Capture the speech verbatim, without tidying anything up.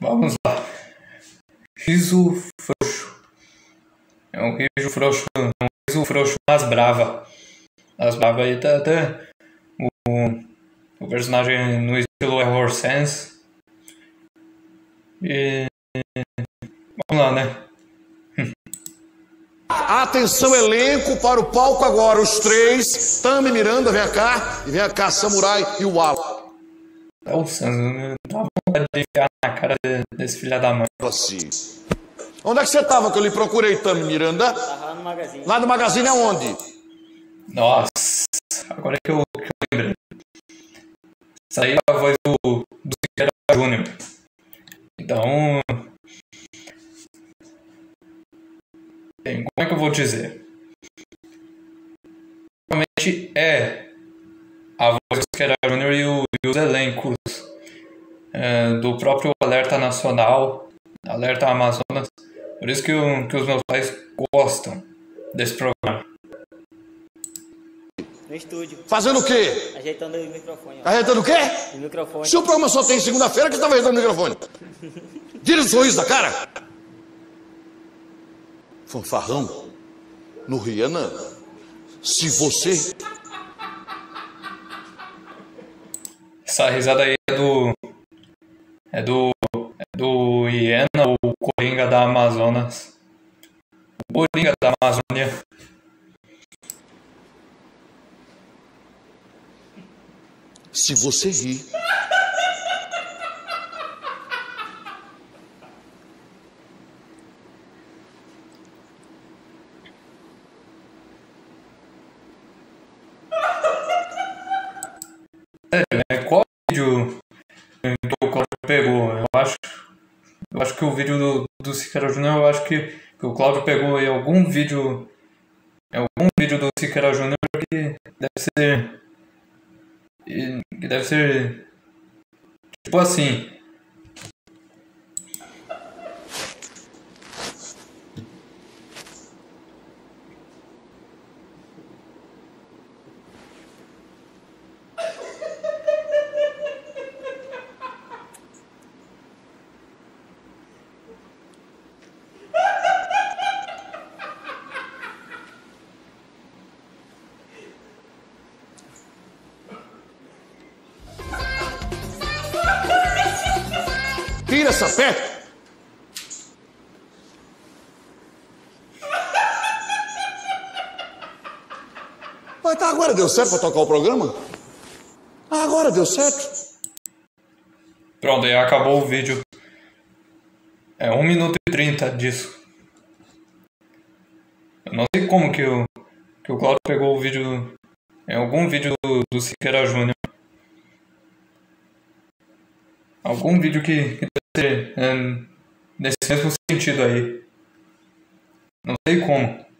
Vamos lá. Riso frouxo. É um riso frouxo. É um riso frouxo nas brava. Nas brava aí tá até. O, o personagem no estilo Error Sans. E... vamos lá, né? Atenção, elenco, para o palco agora. Os três. Tami Miranda, vem cá. E vem cá, Samurai e o Alonso. Nossa, não dá vontade de ficar na cara desse filho da mãe. Assim. Onde é que você tava que eu lhe procurei, Tami Miranda? Aham, no Magazine. Lá no Magazine é onde? Nossa, agora que eu, que eu lembrei. Isso aí é a voz do, do Sikera Júnior. Então... bem, como é que eu vou dizer? Realmente é a voz do Sikera Júnior e, o, e os elencos é, do próprio Alerta Nacional, Alerta Amazonas. Por isso que, eu, que os meus pais gostam desse programa. No estúdio. Fazendo o quê? Ajeitando o microfone. Ó. Ajeitando o quê? O microfone. Se o programa só tem segunda-feira, que você estava ajeitando o microfone? Tira o sorriso da cara! Fanfarrão, no Rihanna, se você... Essa risada aí é do... é do... é do Rihanna, o Coringa da Amazonas. O Coringa da Amazônia. Se você rir... Qual vídeo que o Cláudio pegou? Eu acho, eu acho que o vídeo do, do Sikera Júnior, eu acho que, que o Cláudio pegou em algum vídeo, algum vídeo do Sikera Júnior que deve ser, que deve ser tipo assim. Tira essa pé! Mas tá, agora deu certo pra tocar o programa? Ah, agora deu certo? Pronto, aí acabou o vídeo. É um minuto e trinta disso. Eu não sei como que o, que o Cláudio pegou o vídeo... em algum vídeo do, do Sikera Júnior. Algum vídeo que... que nesse mesmo sentido aí. Não sei como.